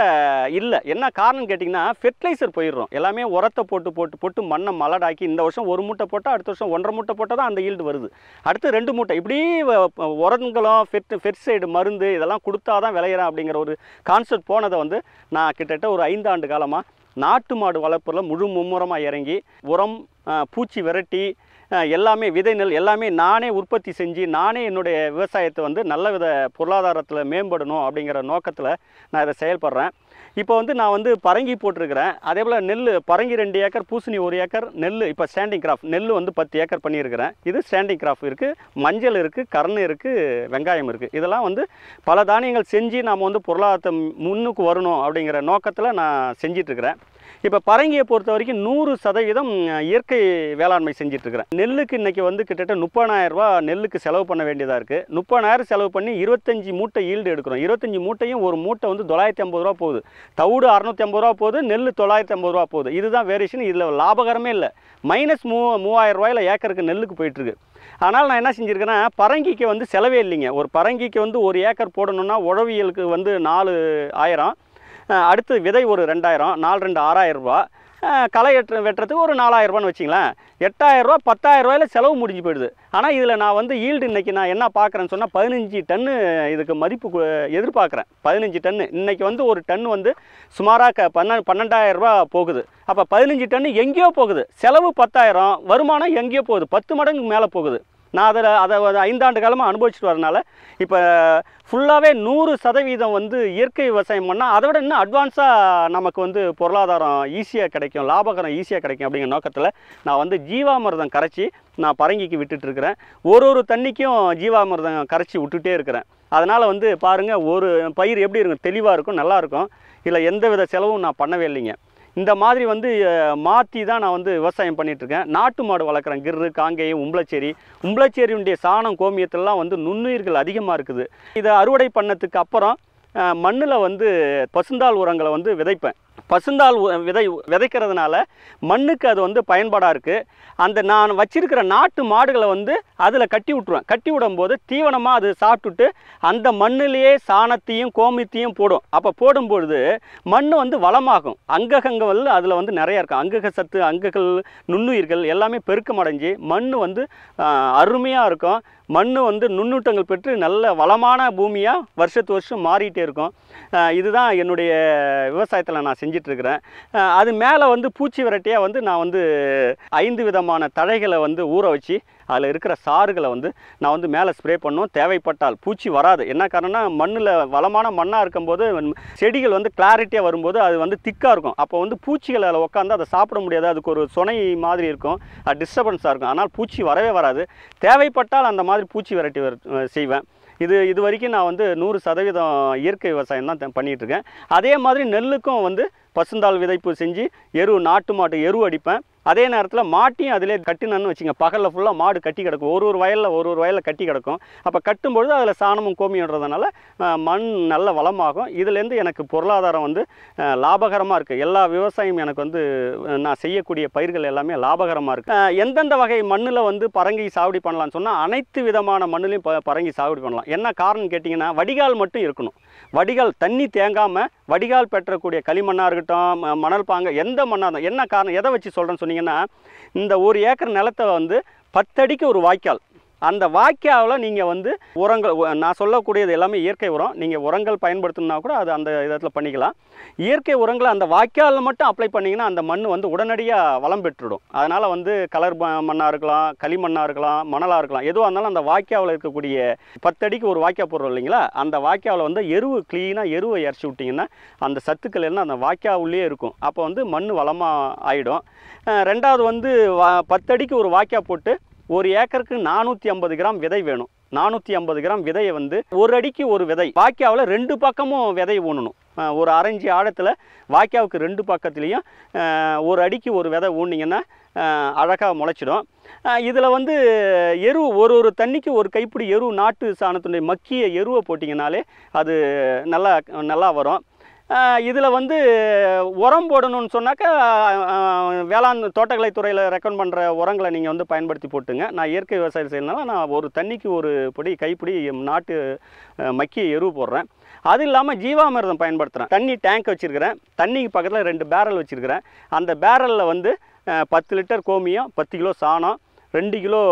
இல்லை. என்ன காரணம் கேட்டிங்கன்னா ஃபெர்டிலைசர் போயிடுறோம். எல்லாமே உரத்தை போட்டு போட்டு போட்டு மண்ணை மலடாக்கி இந்த வருஷம் ஒரு மூட்டை போட்டால் அடுத்த வருஷம் ஒன்றரை மூட்டை போட்டால் தான் அந்த ஈல்டு வருது, அடுத்து ரெண்டு மூட்டை, இப்படி உரங்களும் ஃபெர்ட் ஃபெர்டிசைடு மருந்து இதெல்லாம் கொடுத்தா தான் விளையிறேன் அப்படிங்கிற ஒரு கான்செப்ட் போனதை வந்து நான் கிட்டத்தட்ட ஒரு ஐந்து ஆண்டு காலமாக நாட்டு மாடு வளர்ப்பில் முழு மும்முரமாக இறங்கி உரம், பூச்சி விரட்டி எல்லாமே, விதை, நெல் எல்லாமே நானே உற்பத்தி செஞ்சு நானே என்னுடைய விவசாயத்தை வந்து நல்ல வித பொருளாதாரத்தில் மேம்படணும் அப்படிங்கிற நோக்கத்தில் நான் இதை செயல்படுறேன். இப்போ வந்து நான் வந்து பரங்கி போட்டிருக்கிறேன். அதே போல் நெல், பரங்கி ரெண்டு ஏக்கர், பூசணி ஒரு ஏக்கர், நெல் இப்போ ஸ்டாண்டிங் கிராஃப்ட் நெல் வந்து பத்து ஏக்கர் பண்ணியிருக்கிறேன். இது ஸ்டாண்டிங் கிராஃப்ட் இருக்குது, மஞ்சள் இருக்குது, கரண் இருக்குது, வெங்காயம் இருக்குது. இதெல்லாம் வந்து பல தானியங்கள் செஞ்சு நாம் வந்து பொருளாதாரத்தை முன்னுக்கு வரணும் அப்படிங்கிற நோக்கத்தில் நான் செஞ்சிட்ருக்கிறேன். இப்போ பரங்கியை பொறுத்த வரைக்கும் நூறு சதவீதம் இயற்கை வேளாண்மை செஞ்சிட்ருக்கிறேன். நெல்லுக்கு இன்றைக்கி வந்து கிட்டத்தட்ட முப்பதாயிரரூபா நெல்லுக்கு செலவு பண்ண வேண்டியதாக இருக்குது. முப்பதாயிரம் செலவு பண்ணி இருபத்தஞ்சி மூட்டை ஈல்டு எடுக்கிறோம். இருபத்தஞ்சி மூட்டையும் ஒரு மூட்டை வந்து தொள்ளாயிரத்தி ஐம்பது ரூபா போகுது, தவிடு அறுநூற்றி ஐம்பது ரூபா போகுது, நெல் தொள்ளாயிரத்தி ஐம்பது ரூபா போகுது. இதுதான் வேரியேஷன். இதில் லாபகரமே இல்லை, மைனஸ் மூ மூவாயிரம் ரூபாயில் ஏக்கருக்கு நெல்லுக்கு போயிட்டுருக்கு. ஆனால் நான் என்ன செஞ்சுருக்கேன்னா, பரங்கிக்கு வந்து செலவே இல்லைங்க. ஒரு பரங்கிக்கு வந்து ஒரு ஏக்கர் போடணுன்னா உழவியலுக்கு வந்து நாலு ஆயிரம், அடுத்து விதை ஒரு ரெண்டாயிரம், நாலு ரெண்டு ஆறாயிரரூபா, களை எட்டு வெட்டுறதுக்கு ஒரு நாலாயிரரூபான்னு வச்சிங்களேன். எட்டாயிரரூபா பத்தாயிரரூபாயில் செலவு முடிஞ்சு போயிடுது. ஆனால் இதில் நான் வந்து ஈல்டு இன்றைக்கி நான் என்ன பார்க்குறேன்னு சொன்னால் பதினஞ்சு டன்னு இதுக்கு மதிப்பு எதிர்பார்க்குறேன். பதினஞ்சு டன்னு இன்றைக்கி வந்து ஒரு டன் வந்து சுமாராக க பன்ன பன்னெண்டாயிரரூபா போகுது. அப்போ பதினஞ்சு டன்னு எங்கேயோ போகுது, செலவு பத்தாயிரம், வருமானம் எங்கேயோ போகுது, பத்து மடங்கு மேலே போகுது. நான் அதில் அதை ஐந்தாண்டு காலமாக அனுபவிச்சுட்டு வரனால இப்போ ஃபுல்லாகவே நூறு சதவீதம் வந்து இயற்கை விவசாயம் பண்ணால் அதை விட இன்னும் அட்வான்ஸாக நமக்கு வந்து பொருளாதாரம் ஈஸியாக கிடைக்கும், லாபகரம் ஈஸியாக கிடைக்கும். அப்படிங்கிற நோக்கத்தில் நான் வந்து ஜீவாமிர்தம் கரைச்சி நான் பரங்கிக்கு விட்டுட்டுருக்கிறேன். ஒரு ஒரு தண்ணிக்கும் ஜீவாமிர்தம் கரைச்சி விட்டுட்டே இருக்கிறேன். அதனால் வந்து பாருங்கள், ஒரு பயிர் எப்படி இருக்கும், தெளிவாக இருக்கும், நல்லாயிருக்கும். இதில் எந்த வித செலவும் நான் பண்ணவே இல்லைங்க. இந்த மாதிரி வந்து மாற்றி தான் நான் வந்து விவசாயம் பண்ணிகிட்ருக்கேன். நாட்டு மாடு வளர்க்குறேன், கிரு, காங்கேயம், உம்பளச்சேரி. உம்பளச்சேரியுடைய சாணம், கோமியத்திலலாம் வந்து நுண்ணுயிர்கள் அதிகமாக இருக்குது. இதை அறுவடை பண்ணதுக்கு அப்புறம் மண்ணில் வந்து பசுந்தாள் உரங்களை வந்து விதைப்பேன். பசுந்தாள் விதை விதைக்கிறதுனால மண்ணுக்கு அது வந்து பயன்பாடாக இருக்குது. அந்த நான் வச்சிருக்கிற நாட்டு மாடுகளை வந்து அதில் கட்டி விட்டுருவேன். கட்டி விடும்போது தீவனமாக அது சாப்பிட்டுட்டு அந்த மண்ணிலேயே சாணத்தையும் கோமியத்தையும் போடும். அப்போ போடும்பொழுது மண் வந்து வளமாகும். அங்ககங்கள் அதில் வந்து நிறையா இருக்கும். அங்கக சத்து, அங்ககள், நுண்ணுயிர்கள் எல்லாமே பெருக்கம் அடைஞ்சி மண் வந்து அருமையாக இருக்கும். மண் வந்து நுண்ணூட்டங்கள் பெற்று நல்ல வளமான பூமியாக வருஷத்து வருஷம் மாறிட்டே இருக்கும். இதுதான் என்னுடைய விவசாயத்தில் நான் செஞ்சிட்ருக்கிறேன். அது மேலே வந்து பூச்சி விரட்டியாக வந்து நான் வந்து ஐந்து விதமான தழைகளை வந்து ஊற வச்சு அதில் இருக்கிற சாறுகளை வந்து நான் வந்து மேலே ஸ்ப்ரே பண்ணும். தேவைப்பட்டால் பூச்சி வராது. என்ன காரணம்னா, மண்ணில் வளமான மண்ணாக இருக்கும்போது செடிகள் வந்து கிளாரிட்டியாக வரும்போது அது வந்து திக்காக இருக்கும். அப்போ வந்து பூச்சிகளை அதில் உட்காந்து அதை சாப்பிட முடியாது. அதுக்கு ஒரு சுனை மாதிரி இருக்கும், அது டிஸ்டர்பன்ஸாக இருக்கும். ஆனால் பூச்சி வரவே வராது. தேவைப்பட்டால் அந்த மாதிரி பூச்சி விரட்டி செய்வேன். இது இது வரைக்கும் நான் வந்து நூறு சதவீதம் இயற்கை விவசாயம் தான் பண்ணிகிட்ருக்கேன். அதே மாதிரி நெல்லுக்கும் வந்து பசுந்தாள் விதைப்பு செஞ்சு எரு, நாட்டு மாட்டு எரு அடிப்பேன். அதே நேரத்தில் மாட்டையும் அதிலே கட்டினன்னு வச்சுங்க. பகலில் ஃபுல்லாக மாடு கட்டி கிடக்கும், ஒரு ஒரு வயலில் ஒரு ஒரு வயலில் கட்டி கிடக்கும். அப்போ கட்டும்பொழுது அதில் சாணமும் கோமியன்றதுனால மண் நல்ல வளமாகும். இதுலேருந்து எனக்கு பொருளாதாரம் வந்து லாபகரமாக இருக்குது. எல்லா விவசாயம் எனக்கு வந்து நான் செய்யக்கூடிய பயிர்கள் எல்லாமே லாபகரமாக இருக்குது. எந்தெந்த வகை மண்ணில் வந்து பரங்கி சாகுபடி பண்ணலான்னு சொன்னால் அனைத்து விதமான மண்ணிலையும் ப பரங்கி சாகுபடி பண்ணலாம். என்ன காரணம் கேட்டிங்கன்னா, வடிகால் மட்டும் இருக்கணும். வடிகால் தண்ணி தேங்காமல் வடிகால் பெற்றக்கூடிய களிமண்ணாக இருக்கட்டும், மணல் பாங்க, எந்த மண்ணாக இருந்தால். என்ன காரணம், எதை வச்சு சொல்கிறேன்னு சொன்னீங்கன்னா, இந்த ஒரு ஏக்கர் நிலத்தை வந்து பத்தடிக்கு ஒரு வாய்க்கால், அந்த வாய்க்காவில் நீங்கள் வந்து உரங்கள், நான் சொல்லக்கூடியது எல்லாமே இயற்கை உரம். நீங்கள் உரங்கள் பயன்படுத்தணும்னா கூட அது அந்த இடத்துல பண்ணிக்கலாம். இயற்கை உரங்களை அந்த வாய்க்காலில் மட்டும் அப்ளை பண்ணிங்கன்னா அந்த மண் வந்து உடனடியாக வளம் பெற்றுடும். அதனால் வந்து கலர் மண்ணாக இருக்கலாம், களிமண்ணாக இருக்கலாம், மணலாக இருக்கலாம், எதுவாக இருந்தாலும் அந்த வாய்க்காவில் இருக்கக்கூடிய பத்தடிக்கு ஒரு வாய்க்கால் போடுறோம் இல்லைங்களா, அந்த வாய்க்காவில் வந்து எருவு க்ளீனாக எருவை இறச்சி விட்டிங்கன்னா அந்த சத்துக்கள் எல்லாம் அந்த வாய்க்காவுலேயே இருக்கும். அப்போ வந்து மண் வளமாக ஆகிடும். ரெண்டாவது வந்து பத்தடிக்கு ஒரு வாய்க்கால் போட்டு ஒரு ஏக்கருக்கு நானூற்றி ஐம்பது கிராம் விதை வேணும். நானூற்றி ஐம்பது கிராம் விதையை வந்து ஒரு அடிக்கு ஒரு விதை, வாய்க்காவில் ரெண்டு பக்கமும் விதை ஊனணும். ஒரு அரைஞ்சி ஆழத்தில் வாய்க்காவுக்கு ரெண்டு பக்கத்துலேயும் ஒரு அடிக்கு ஒரு விதை ஊனிங்கன்னா அழகாக முளைச்சிடும். இதில் வந்து எரு, ஒரு ஒரு தண்ணிக்கு ஒரு கைப்பிடி எரு, நாட்டு சாணத்துடைய மக்கிய எருவை போட்டிங்கனாலே அது நல்லா நல்லா வரும். இதில் வந்து உரம் போடணும்னு சொன்னாக்கா வேளாண் தோட்டக்கலை துறையில் ரெக்கமெண்ட் பண்ணுற உரங்களை நீங்கள் வந்து பயன்படுத்தி போட்டுங்க. நான் இயற்கை விவசாயம் செய்யறதுனால நான் ஒரு தண்ணிக்கு ஒரு பொடி கைப்பிடி நாட்டு மக்கிய எரு போடுறேன். அது இல்லாமல் ஜீவாமிர்தம் பயன்படுத்துகிறேன். தண்ணி டேங்க் வச்சுருக்கிறேன். தண்ணிக்கு பக்கத்தில் ரெண்டு பேரல் வச்சுருக்கிறேன். அந்த பேரலில் வந்து பத்து லிட்டர் கோமியம், பத்து கிலோ சாணம், ரெண்டு கிலோ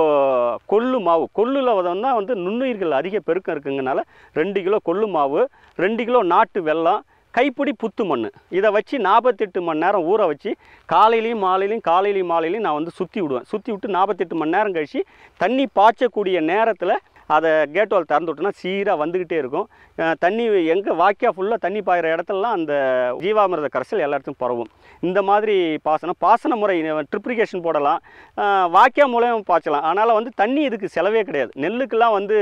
கொள்ளு மாவு. கொள்ளில் வந்தோம்னா வந்து நுண்ணுயிர்கள் அதிக பெருக்கம் இருக்குங்கனால ரெண்டு கிலோ கொள்ளு மாவு, ரெண்டு கிலோ நாட்டு வெல்லம், கைப்பிடி புத்து மண். இதை வச்சு நாற்பத்தெட்டு மணி நேரம் ஊற வச்சு காலையிலையும் மாலையிலையும் காலையிலையும் மாலையிலையும் நான் வந்து சுற்றி விடுவேன். சுற்றி விட்டு நாற்பத்தெட்டு மணி நேரம் கழித்து தண்ணி பாய்ச்சக்கூடிய நேரத்தில் गेट वाल तरह सीरा वंटे तண்ணி எங்க வாக்கியா ஃபுல்லா தண்ணி பாயிற இடத்தெல்லாம் அந்த ஜீவாமிரத கரைசல் எல்லாரும் பரவும் இந்த மாதிரி பாசனம் பாசன முறை ட்ரிப்ளிகேஷன் போடலாம் வாக்கியா மூலமா பாய்ச்சலாம் ஆனால வந்து தண்ணி இதுக்கு செலவே கிடையாது நெல்லுக்குலாம் வந்து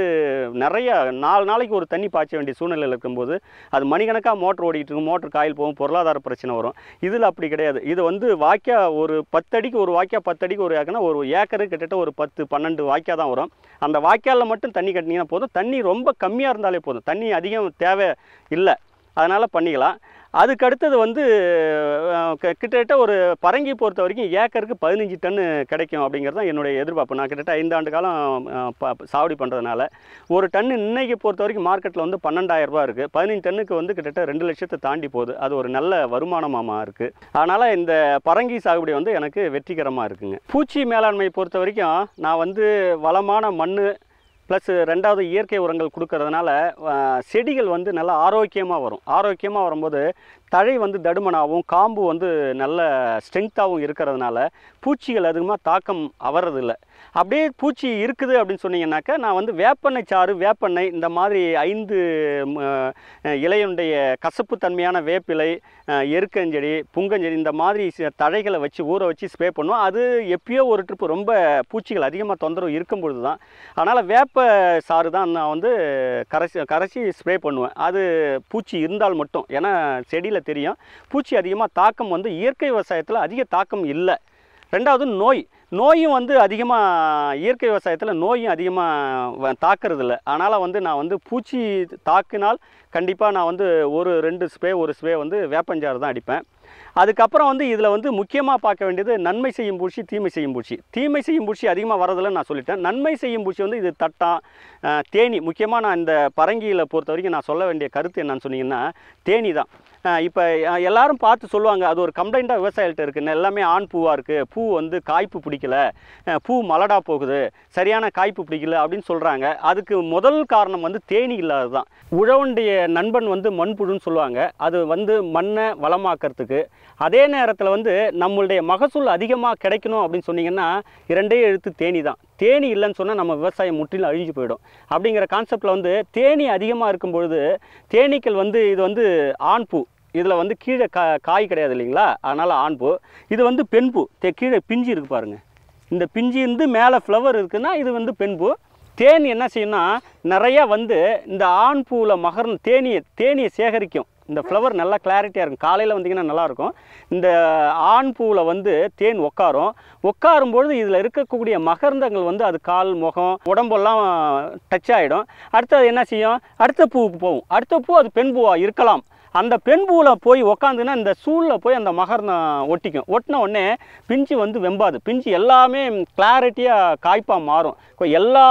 நிறைய நாலு நாளைக்கு ஒரு தண்ணி பாய்ச்ச வேண்டிய சூழ்நிலையில இருக்கும்போது அது மணிக்கணக்கா மோட்டார் ஓடிட்டு இருக்கும் மோட்டார் காயில் போவும் பொருளாதார பிரச்சனை வரும் இதுல அப்படி கிடையாது இது வந்து வாக்கியா ஒரு பத்து அடிக்கு ஒரு வாக்கியா பத்து அடிக்கு ஒரு ஏக்கனா ஒரு ஏக்கர் கிட்டத்தட்ட ஒரு பத்து பன்னிரண்டு வாக்கியா தான் வரும் அந்த வாக்கியால மட்டும் தண்ணி கட்டினா போதும் தண்ணி ரொம்ப கம்மியா இருந்தாலே போதும் தண்ணி அதிகம் தேவை இல்லை அதனால பண்ணிக்கலாம் அதுக்கு அடுத்து வந்து கிட்டத்தட்ட ஒரு பரங்கி பொறுத்த வரைக்கும் ஏக்கருக்கு பதினைந்து டன் கிடைக்கும் அப்படிங்கிறது தான் என்னுடைய எதிர்பார்ப்பு நான் கிட்டத்தட்ட ஐந்து ஆண்டு காலம் சாவடி பண்ணுறதுனால ஒரு டன் இன்னைக்கு பொறுத்த வரைக்கும் மார்க்கெட்டில் வந்து பன்னெண்டாயிரம் ரூபாய் இருக்குது பதினைந்து டன்னுக்கு வந்து கிட்டத்தட்ட ரெண்டு லட்சத்தை தாண்டி போகுது அது ஒரு நல்ல வருமானமாக இருக்குது அதனால் இந்த பரங்கி சாகுபடி வந்து எனக்கு வெற்றிகரமாக இருக்குங்க பூச்சி மேலாண்மையை பொறுத்த வரைக்கும் நான் வந்து வளமான மண் ப்ளஸ் ரெண்டாவது இயற்கை உரங்கள் கொடுக்கறதுனால செடிகள் வந்து நல்லா ஆரோக்கியமாக வரும் ஆரோக்கியமாக வரும்போது தழை வந்து தடுமனாகவும் காம்பு வந்து நல்ல ஸ்ட்ரென்த்தாகவும் இருக்கிறதுனால பூச்சிகள் அதிகமாக தாக்கம் அவரதில்லை அப்படியே பூச்சி இருக்குது அப்படின்னு சொன்னீங்கன்னாக்கா நான் வந்து வேப்பெண்ணெய் சாறு வேப்பெண்ணெய் இந்த மாதிரி ஐந்து இலையுடைய கசப்பு தன்மையான வேப்பிலை எருக்கஞ்செடி புங்கஞ்செடி இந்த மாதிரி தழைகளை வச்சு ஊற வச்சு ஸ்ப்ரே பண்ணுவோம் அது எப்பயோ ஒரு ட்ரிப்பு ரொம்ப பூச்சிகள் அதிகமாக தொந்தரவு இருக்கும் பொழுது தான் அதனால் வேப்ப சாறு தான் நான் வந்து கரைச்சி கரைச்சி ஸ்ப்ரே பண்ணுவேன் அது பூச்சி இருந்தால் மட்டும் ஏன்னா செடியில் தெரியும் பூச்சி அதிகமாக தாக்கம் வந்து இயற்கை விவசாயத்தில் அதிக தாக்கம் இல்லை ரெண்டாவது நோய் நோயும் வந்து அதிகமாக இயற்கை விவசாயத்தில் நோயும் அதிகமாக தாக்குறதில்ல அதனால் வந்து நான் வந்து பூச்சி தாக்கினால் கண்டிப்பாக நான் வந்து ஒரு ரெண்டு ஸ்ப்ரே ஒரு ஸ்ப்ரே வந்து வேப்பஞ்சாறு தான் அடிப்பேன் அதுக்கப்புறம் வந்து இதில் வந்து முக்கியமாக பார்க்க வேண்டியது நன்மை செய்யும் பூச்சி தீமை செய்யும் பூச்சி தீமை செய்யும் பூச்சி அதிகமாக வரதில்லை நான் சொல்லிட்டேன் நன்மை செய்யும் பூச்சி வந்து இது தட்டான் தேனி முக்கியமாக நான் இந்த பரங்கியில் பொறுத்த வரைக்கும் நான் சொல்ல வேண்டிய கருத்து என்னன்னு சொன்னீங்கன்னா தேனி தான் இப்போ எல்லாரும் பார்த்து சொல்லுவாங்க அது ஒரு கம்ப்ளைண்ட்டாக விவசாயிகிட்ட இருக்குன்னு எல்லாமே ஆண் பூவாக இருக்குது பூ வந்து காய்ப்பு பிடிக்கல பூ மலடா போகுது சரியான காய்ப்பு பிடிக்கல அப்படின்னு சொல்கிறாங்க அதுக்கு முதல் காரணம் வந்து தேனி இல்லாது தான் உழவுடைய நண்பன் வந்து மண்புழுன்னு சொல்லுவாங்க அது வந்து மண்ணை வளமாக்கிறதுக்கு அதே நேரத்தில் வந்து நம்மளுடைய மகசூல் அதிகமாக கிடைக்கணும் அப்படின்னு சொன்னீங்கன்னா இரண்டே எழுத்து தேனி தான் தேனி இல்லைன்னு சொன்னால் நம்ம விவசாயம் முற்றிலும் அழிஞ்சு போயிடும் அப்படிங்கிற கான்செப்டில் வந்து தேனி அதிகமாக இருக்கும் பொழுது தேனீக்கள் வந்து இது வந்து ஆண் பூ இதில் வந்து கீழே கா காய் கிடையாது இல்லைங்களா அதனால் ஆண் பூ இது வந்து பெண் பூ தே கீழே பிஞ்சு இருக்குது பாருங்கள் இந்த பிஞ்சு இருந்து மேலே ஃப்ளவர் இருக்குதுன்னா இது வந்து பெண் பூ தேனி என்ன செய்யணும்னா நிறையா வந்து இந்த ஆண் பூவில் மகர் தேனியை தேனியை சேகரிக்கும் இந்த ஃப்ளவர் நல்லா கிளாரிட்டியாக இருக்கும் காலையில் வந்தீங்கன்னா நல்லாயிருக்கும் இந்த ஆண் பூவில் வந்து தேன் உட்காரும் உட்காரும்பொழுது இதில் இருக்கக்கூடிய மகரந்தங்கள் வந்து அது கால் முகம் உடம்பெல்லாம் டச் ஆகிடும் அடுத்து அது என்ன செய்யும் அடுத்த பூவுக்கு போகும் அடுத்த பூ அது பெண் பூவாக இருக்கலாம் அந்த பெண் பூவில் போய் உக்காந்துன்னா இந்த சூழில் போய் அந்த மகரந்தம் ஒட்டிக்கும் ஒட்டின உடனே பிஞ்சு வந்து வெம்பாது பிஞ்சு எல்லாமே கிளாரிட்டியாக காய்ப்பாக மாறும் எல்லா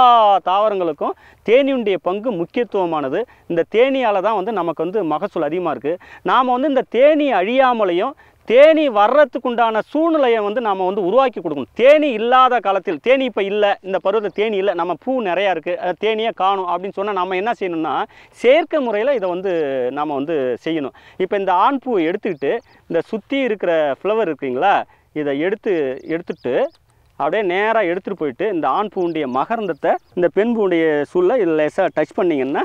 தாவரங்களுக்கும் தேனியுடைய பங்கு முக்கியத்துவமானது இந்த தேனியால் தான் வந்து நமக்கு வந்து மகசூல் அதிகமாக இருக்குது நாம் வந்து இந்த தேனி அழியாமலையும் தேனி வர்றதுக்குண்டான சூழ்நிலையை வந்து நாம் வந்து உருவாக்கி கொடுக்கணும் தேனி இல்லாத காலத்தில் தேனி இப்போ இல்லை இந்த பருவத்தில் தேனி இல்லை நம்ம பூ நிறையா இருக்குது தேனியை காணும் அப்படின்னு சொன்னால் நம்ம என்ன செய்யணும்னா செயற்கை முறையில் இதை வந்து நாம் வந்து செய்யணும் இப்போ இந்த ஆண் பூவை எடுத்துக்கிட்டு இந்த சுற்றி இருக்கிற ஃப்ளவர் இருக்குங்களா இதை எடுத்து எடுத்துட்டு அப்படியே நேராக எடுத்துகிட்டு போயிட்டு இந்த ஆண் பூவுடைய மகரந்தத்தை இந்த பெண் பூவுடைய சூழலை இதில் லேசாக டச் பண்ணிங்கன்னா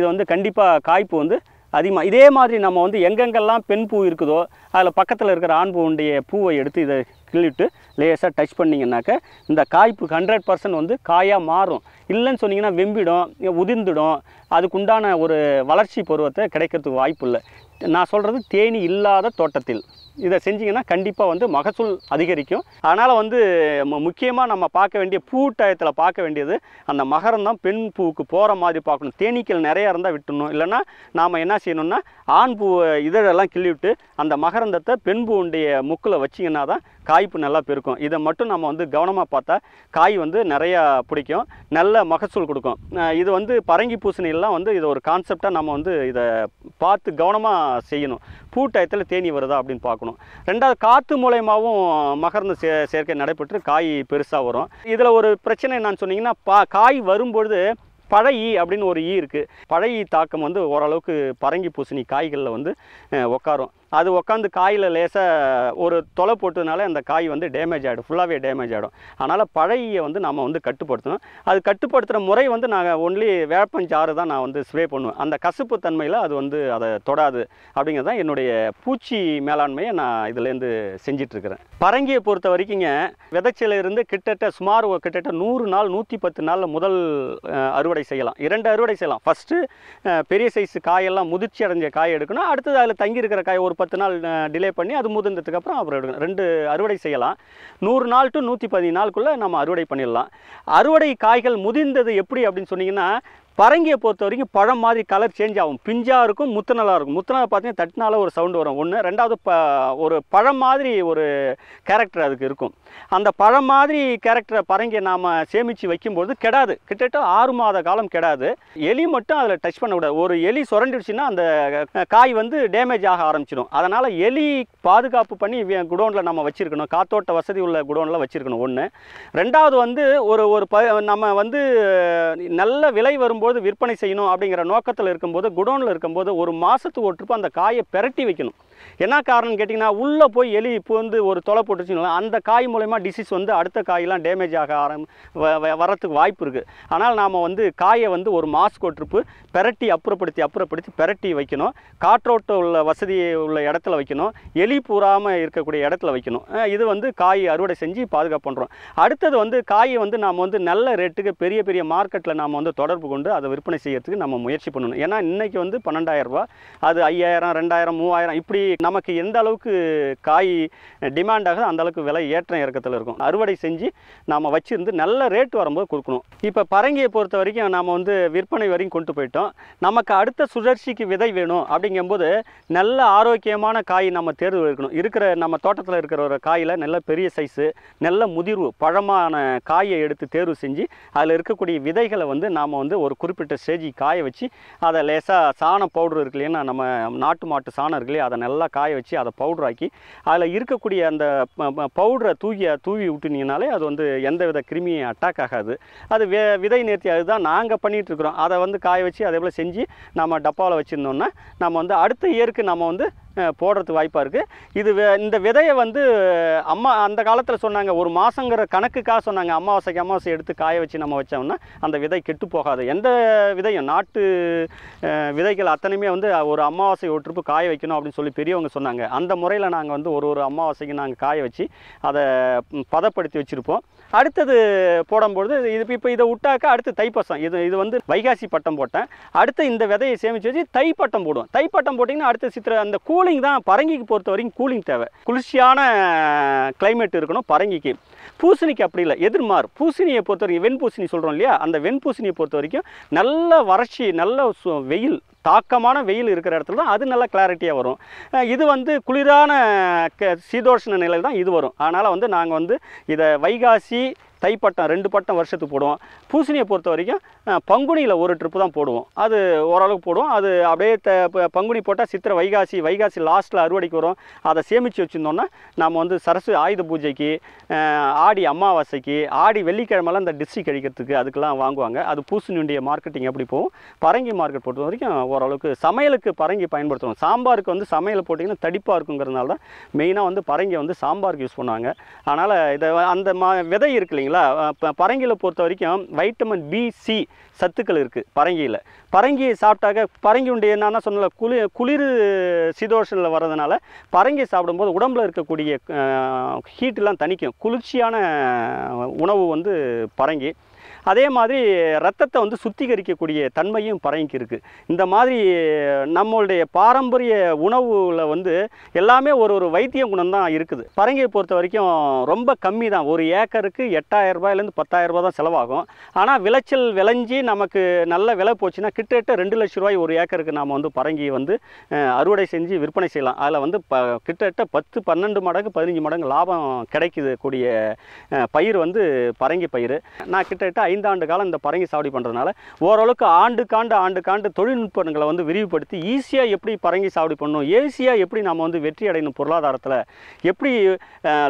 இது வந்து கண்டிப்பாக காய்ப்பு வந்து அதிகமாக இதே மாதிரி நம்ம வந்து எங்கெங்கெல்லாம் பெண் பூ இருக்குதோ அதில் பக்கத்தில் இருக்கிற ஆண் பூவுடைய பூவை எடுத்து இதை கிள்ளிட்டு லேசாக டச் பண்ணிங்கன்னாக்க இந்த காய்ப்பு ஹண்ட்ரட் பர்சன்ட் வந்து காயாக மாறும் இல்லைன்னு சொன்னீங்கன்னா வெம்பிடும் உதிர்ந்துடும் அதுக்குண்டான ஒரு வளர்ச்சி பருவத்தை கிடைக்கிறதுக்கு வாய்ப்பு இல்லை நான் சொல்கிறது தேனி இல்லாத தோட்டத்தில் இதை செஞ்சிங்கன்னா கண்டிப்பாக வந்து மகசூல் அதிகரிக்கும் அதனால் வந்து முக்கியமாக நம்ம பார்க்க வேண்டிய பூட்டாயத்தில் பார்க்க வேண்டியது அந்த மகரந்தம் பெண் பூவுக்கு போகிற மாதிரி பார்க்கணும் தேனீக்கள் நிறையா இருந்தால் விட்டுணும் இல்லைன்னா நாம் என்ன செய்யணும்னா ஆண் பூ இதழெல்லாம் கிள்ளி விட்டு அந்த மகரந்தத்தை பெண் பூவுடைய முக்கில் வச்சிங்கன்னா தான் காய்ப்பு நல்லா பெருக்கும் இதை மட்டும் நம்ம வந்து கவனமாக பார்த்தா காய் வந்து நிறையா பிடிக்கும் நல்ல மகசூல் கொடுக்கும் இது வந்து பரங்கி பூசணியெல்லாம் வந்து இது ஒரு கான்செப்டாக நம்ம வந்து இதை பார்த்து கவனமாக செய்யணும் பூ டயத்தில் தேனி வருதா அப்படின்னு பார்க்கணும் ரெண்டாவது காற்று மூலயமாவும் மகர்ந்து சே சேர்க்கை நடைபெற்று காய் பெருசாக வரும் இதில் ஒரு பிரச்சனை என்னன்னு சொன்னீங்கன்னா பா காய் வரும்பொழுது பழை ஈ அப்படின்னு ஒரு ஈ இருக்குது பழை ஈ தாக்கம் வந்து ஓரளவுக்கு பரங்கி பூசணி காய்களில் வந்து உட்காரும் அது உட்காந்து காயில் லேசாக ஒரு தொலை போட்டதுனால அந்த காய் வந்து டேமேஜ் ஆகிடும், ஃபுல்லாகவே டேமேஜ் ஆகிடும். அதனால் பழையை வந்து நம்ம வந்து கட்டுப்படுத்தணும். அது கட்டுப்படுத்துகிற முறை வந்து நாங்கள் ஒன்லி வேப்பஞ்சாறு தான் நான் வந்து ஸ்ப்ரே பண்ணுவேன். அந்த கசுப்பு தன்மையில் அது வந்து அதை தொடாது அப்படிங்கிறது தான் என்னுடைய பூச்சி மேலாண்மையை நான் இதுலேருந்து செஞ்சிட்ருக்கிறேன். பரங்கியை பொறுத்த வரைக்குங்க விதைச்சிலிருந்து கிட்டத்தட்ட சுமார் கிட்டத்தட்ட நூறு நாள் நூற்றி பத்து நாளில் முதல் அறுவடை செய்யலாம், இரண்டு அறுவடை செய்யலாம். ஃபஸ்ட்டு பெரிய சைஸ் காயெல்லாம் முதிர்ச்சி அடைஞ்ச காய் எடுக்கணும், அடுத்தது அதில் தங்கி இருக்கிற காய் ஒரு பத்து நாள் டிலே பண்ணி அது முதிர்ந்ததுக்கப்புறம் அப்புறம் எடுக்கணும். ரெண்டு அறுவடை செய்யலாம். நூறு நாள் டு நூற்றி பதினஞ்சு நாளுக்குள்ளே நம்ம அறுவடை பண்ணிடலாம். அறுவடை காய்கள் முதிர்ந்தது எப்படி அப்படின்னு சொன்னிங்கன்னா, பரங்கியை பொறுத்த வரைக்கும் பழம் மாதிரி கலர் சேஞ்ச் ஆகும், பிஞ்சாக இருக்கும், முத்தனலாக இருக்கும். முத்தனலாக பார்த்தீங்கன்னா தட்டினால ஒரு சவுண்டு வரும் ஒன்று, ரெண்டாவது ப ஒரு பழம் மாதிரி ஒரு கேரக்டர் அதுக்கு இருக்கும். அந்த பழம் மாதிரி கேரக்டரை பரங்கியை நாம் சேமித்து வைக்கும்போது கெடாது, கிட்டத்தட்ட ஆறு மாத காலம் கெடாது. எலி மட்டும் அதில் டச் பண்ணக்கூடாது. ஒரு எலி சுரண்டிடுச்சுன்னா அந்த காய் வந்து டேமேஜ் ஆக ஆரம்பிச்சிடும். அதனால் எலி பாதுகாப்பு பண்ணி குடோனில் நம்ம வச்சுருக்கணும், காத்தோட்ட வசதி உள்ள குடோனில் வச்சுருக்கணும் ஒன்று. ரெண்டாவது வந்து ஒரு ஒரு ப நம்ம வந்து நல்ல விலை வரும்போது விற்பனை செய்யணும் அப்படிங்கிற நோக்கத்தில் இருக்கும்போது குடோனில் இருக்கும்போது ஒரு மாசத்துக்கு ஒருப்ப அந்த காயை பெரட்டி வைக்கணும். என்ன காரணம்னு கேட்டிங்கன்னா, உள்ளே போய் எலி இப்போ வந்து ஒரு தொலை போட்டுச்சுங்களா அந்த காய் மூலமா டிசீஸ் வந்து அடுத்த காயெல்லாம் டேமேஜ் ஆக ஆரம் வரத்துக்கு வாய்ப்பு இருக்குது. ஆனால் நாம் வந்து காயை வந்து ஒரு மாசுக்கு ஒருப்பு பெரட்டி அப்புறப்படுத்தி அப்புறப்படுத்தி பெரட்டி வைக்கணும். காற்றோட்ட உள்ள வசதி உள்ள இடத்துல வைக்கணும், எலி பூராமல் இருக்கக்கூடிய இடத்துல வைக்கணும். இது வந்து காய் அறுவடை செஞ்சு பாதுகாப்பு பண்ணுறோம். அடுத்தது வந்து காயை வந்து நாம் வந்து நல்ல ரேட்டுக்கு பெரிய பெரிய மார்க்கெட்டில் நாம் வந்து தொடர்பு கொண்டு அதை விற்பனை செய்யறதுக்கு நம்ம முயற்சி பண்ணணும். ஏன்னா இன்னைக்கு வந்து பன்னெண்டாயிரம் ரூபா, அது ஐயாயிரம், ரெண்டாயிரம், மூவாயிரம், இப்படி நமக்கு எந்த அளவுக்கு காய் டிமாண்ட் ஆகுது அந்த அளவுக்கு விலை ஏற்றம் இறக்கத்தில் இருக்கும். அறுவடை செஞ்சு நாம் வச்சுருந்து நல்ல ரேட் வரும்போது கொடுக்கணும். இப்போ பரங்கியை பொறுத்த வரைக்கும் நாம் வந்து விற்பனை வரைக்கும் கொண்டு போயிட்டோம். நமக்கு அடுத்த சுழற்சிக்கு விதை வேணும் அப்படிங்கும்போது நல்ல ஆரோக்கியமான காய் நம்ம தேர்வு எடுக்கணும். இருக்கிற நம்ம தோட்டத்தில் இருக்கிற ஒரு காயில் நல்ல பெரிய சைஸு, நல்ல முதிர்வு பழமான காயை எடுத்து தேர்வு செஞ்சு அதில் இருக்கக்கூடிய விதைகளை வந்து நாம் வந்து ஒரு குறிப்பிட்ட ஸ்டேஜி காய வச்சு அதை லேசாக சாண பவுடர் இருக்கு இல்லைன்னா நம்ம நாட்டு மாட்டு சாணம் இருக்கு இல்லையா, அதை நல்லா காய வச்சு அதை பவுடராக்கி அதில் இருக்கக்கூடிய அந்த பவுடரை தூக்கி தூவி விட்டுனீங்கனாலே அது வந்து எந்த வித கிருமியும் அட்டாக் ஆகாது. அது வே விதை நேர்த்தி அதுதான் நாங்கள் பண்ணிகிட்ருக்குறோம். அதை வந்து காய வச்சு அதே போல் செஞ்சு நம்ம டப்பாவில் வச்சுருந்தோம்னா நம்ம வந்து அடுத்த இயருக்கு நம்ம வந்து போடுறதுக்கு வாய்ப்பாக இருக்குது. இது இந்த விதையை வந்து அம்மா அந்த காலத்தில் சொன்னாங்க, ஒரு மாதங்கிற கணக்குக்காக சொன்னாங்க. அமாவாசைக்கு அமாவாசை எடுத்து காய வச்சு நம்ம வச்சோம்னா அந்த விதை கெட்டு போகாது. எந்த விதையும் நாட்டு விதைகள் அத்தனையுமே வந்து ஒரு அமாவாசை ஒற்றுப்பு காய வைக்கணும் அப்படின்னு சொல்லி பெரியவங்க சொன்னாங்க. அந்த முறையில் நாங்கள் வந்து ஒரு ஒரு அமாவாசைக்கு நாங்கள் காய வச்சு அதை பதப்படுத்தி வச்சுருப்போம். அடுத்தது போடும்பொழுது இது இப்போ இதை விட்டாக்க அடுத்து தைப்பசம், இது இது வந்து வைகாசி பட்டம் போட்டேன், அடுத்து இந்த விதையை சேமித்து வச்சு தைப்பட்டம் போடுவோம். தைப்பட்டம் போட்டிங்கன்னா அடுத்த சித்திரை அந்த கூலிங் தான். பரங்கிக்கு பொறுத்த வரைக்கும் கூலிங் தேவை, குளிர்ச்சியான கிளைமேட் இருக்கணும் பரங்கிக்கு. பூசணிக்கு அப்படி இல்லை, எதிர்மாறு. பூசணியை பொறுத்த வரைக்கும் வெண்பூசணி சொல்கிறோம் இல்லையா, அந்த வெண்பூசணியை பொறுத்த வரைக்கும் நல்ல வறட்சி, நல்ல வெயில், தாக்கமான வெயில் இருக்கிற இடத்துல தான் அது நல்லா கிளாரிட்டியாக வரும். இது வந்து குளிரான க சீதோஷ்ண நிலையில் தான் இது வரும். அதனால் வந்து நாங்கள் வந்து இதை வைகாசி தைப்பட்டம் ரெண்டு பட்டம் வருஷத்துக்கு போடுவோம். பூசணியை பொறுத்த வரைக்கும் பங்குனியில் ஒரு ட்ரிப்பு தான் போடுவோம், அது ஓரளவுக்கு போடுவோம். அது அப்படியே த பங்குனி போட்டால் சித்திரை வைகாசி வைகாசி லாஸ்ட்டில் அறுவடைக்கு வரும். அதை சேமித்து வச்சுருந்தோன்னா நம்ம வந்து சரஸ்வதி ஆயுத பூஜைக்கு, ஆடி அமாவாசைக்கு, ஆடி வெள்ளிக்கிழமெல்லாம் இந்த டிஸ்ட்ரி கழிக்கிறதுக்கு அதுக்கெல்லாம் வாங்குவாங்க. அது பூசணியுடைய மார்க்கெட்டிங் அப்படி போகும். பரங்கி மார்க்கெட் பொறுத்த வரைக்கும் ஓரளவுக்கு சமையலுக்கு பரங்கி பயன்படுத்துவோம். சாம்பாருக்கு வந்து சமையல் போட்டிங்கன்னா தடிப்பாக இருக்குங்கிறதுனால தான் மெயினாக வந்து பரங்கி வந்து சாம்பாருக்கு யூஸ் பண்ணுவாங்க. அதனால் இதை அந்த மா விதை இருக்கு இல்லைங்களா, பரங்கியில பொறுத்த வரைக்கும் வைட்டமின் பி சி சத்துக்கள் இருக்கு பரங்கியில. பரங்கியை சாப்பிட்டாக்க பரங்கி உண்டு என்னன்னா சொன்ன குளிர் குளிர் சீதோஷனில் வர்றதுனால பரங்கி சாப்பிடும்போது உடம்புல இருக்கக்கூடிய ஹீட்டெல்லாம் தணிக்கும். குளிர்ச்சியான உணவு வந்து பரங்கி. அதே மாதிரி ரத்தத்தை வந்து சுத்திகரிக்கக்கூடிய தன்மையும் பரங்கிக்கு இருக்குது. இந்த மாதிரி நம்மளுடைய பாரம்பரிய உணவில் வந்து எல்லாமே ஒரு ஒரு வைத்திய குணம் தான் இருக்குது. பரங்கியை பொறுத்த வரைக்கும் ரொம்ப கம்மி தான், ஒரு ஏக்கருக்கு எட்டாயிரம் ரூபாயிலேருந்து பத்தாயிரம் ரூபா தான் செலவாகும். ஆனால் விளைச்சல் விளைஞ்சி நமக்கு நல்ல விலை போச்சுன்னா கிட்டத்தட்ட ரெண்டு லட்ச ரூபாய் ஒரு ஏக்கருக்கு நாம் வந்து பரங்கியை வந்து அறுவடை செஞ்சு விற்பனை செய்யலாம். அதில் வந்து ப கிட்டத்தட்ட பத்து பன்னெண்டு மடங்கு பதினஞ்சு மடங்கு லாபம் கிடைக்கிது கூடிய பயிர் வந்து பரங்கி பயிர். நான் கிட்டத்தட்ட ஐந்தாண்டு காலம் இந்த பரங்கி சாவடி பண்ணுறதுனால ஓரளவுக்கு ஆண்டுக்காண்டு ஆண்டுக்காண்டு தொழில்நுட்பங்களை வந்து விரிவுபடுத்தி ஈஸியாக எப்படி பரங்கி சாவடி பண்ணணும், ஈஸியாக எப்படி நம்ம வந்து வெற்றி அடையணும் பொருளாதாரத்தில், எப்படி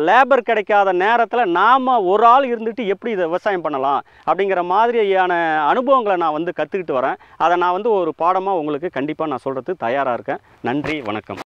லேபர் கிடைக்காத நேரத்தில் நாம் ஒரு ஆள் இருந்துட்டு எப்படி இதை விவசாயம் பண்ணலாம் அப்படிங்கிற மாதிரியான அனுபவங்களை நான் வந்து கற்றுக்கிட்டு வரேன். அதை நான் வந்து ஒரு பாடமாக உங்களுக்கு கண்டிப்பாக நான் சொல்கிறதுக்கு தயாராக இருக்கேன். நன்றி, வணக்கம்.